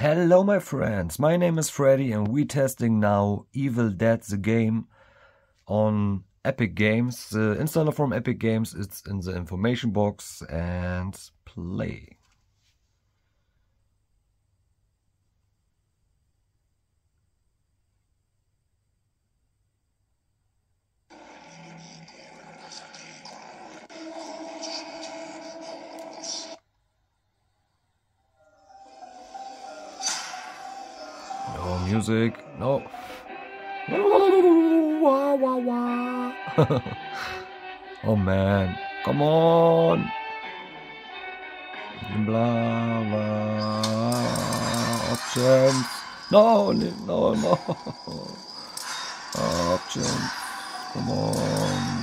Hello my friends, my name is Freddy and we're testing now Evil Dead the Game on Epic Games. The installer from Epic Games is in the information box, and play. No music, no. Oh man, come on. Blah, blah. Options. No. Options. Come on.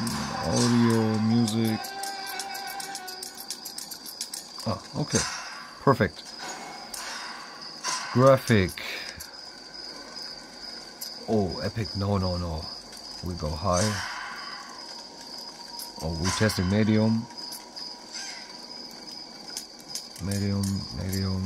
Audio, music. Ah, okay. Perfect. Graphic. Oh, epic, no. We go high. Oh, we're testing medium. Medium.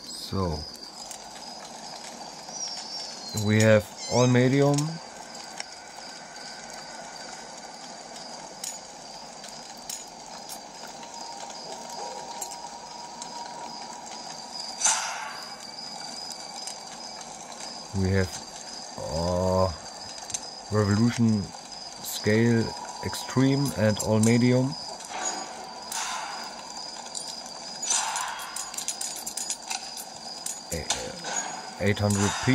So, we have all medium. We have revolution, scale, extreme, and all medium. A 800p,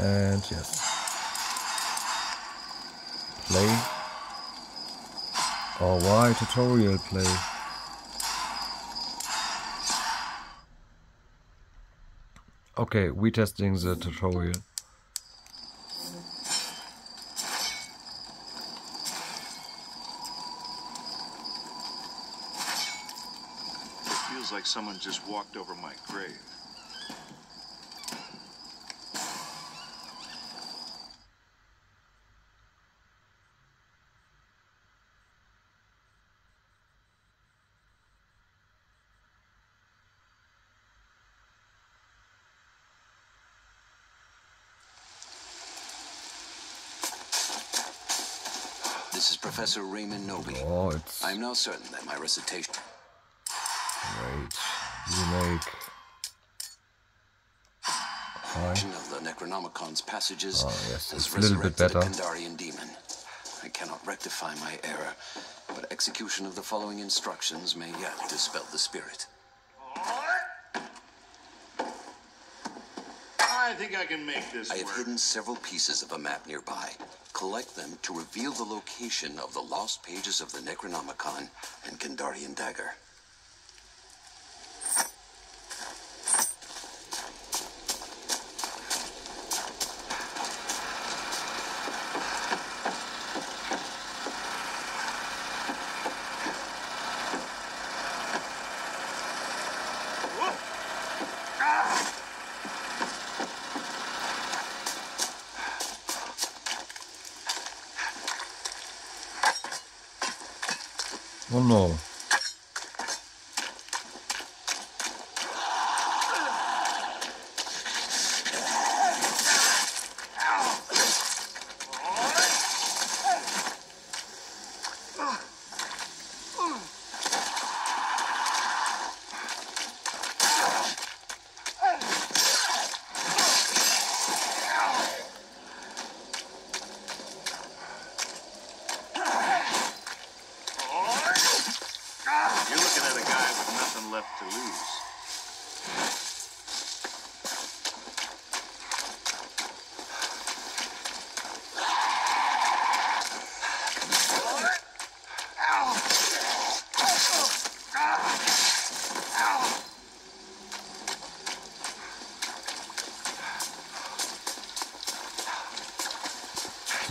and yes, play. Oh, why tutorial play? Okay, we're testing the tutorial. It feels like someone just walked over my grave. This is Professor Raymond Noby. Oh, I'm now certain that my recitation... Wait, you make... ...of the Necronomicon's passages has resurrected a Kandarian demon. I cannot rectify my error, but execution of the following instructions may yet dispel the spirit. I think I can make this work. I have hidden several pieces of a map nearby. Collect them to reveal the location of the lost pages of the Necronomicon and Kandarian dagger. Oh no. Left to lose.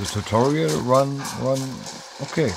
The tutorial run, okay.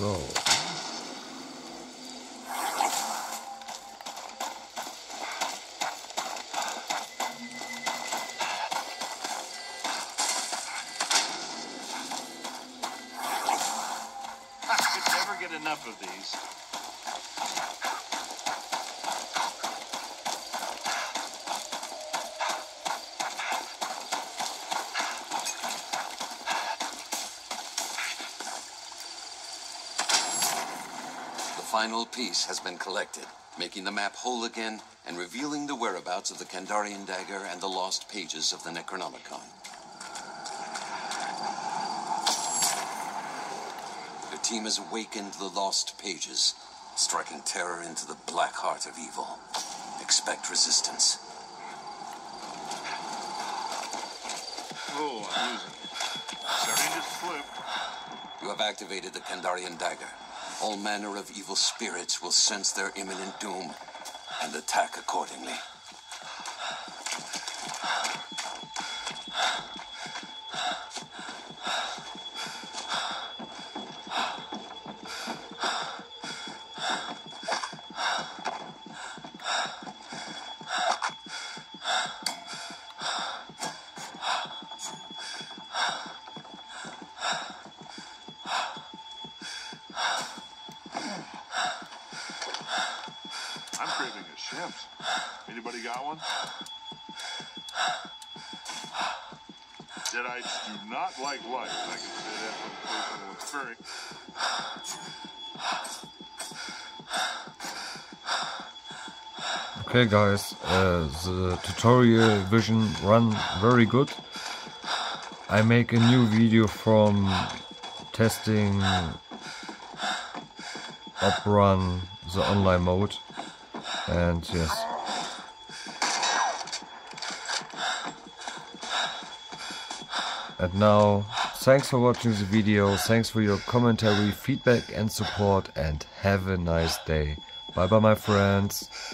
So. Final piece has been collected, making the map whole again and revealing the whereabouts of the Kandarian dagger and the lost pages of the Necronomicon. Your team has awakened the lost pages, striking terror into the black heart of evil. Expect resistance. Oh, I'm losing it. Starting to slip. You have activated the Kandarian dagger. All manner of evil spirits will sense their imminent doom and attack accordingly. Anybody got one? Jedi's do not like life. I can say that from personal experience. Okay, guys, the tutorial vision run very good. I make a new video from testing OpRun, the online mode, and yes. And now, thanks for watching the video, thanks for your commentary, feedback and support, and have a nice day. Bye bye, my friends.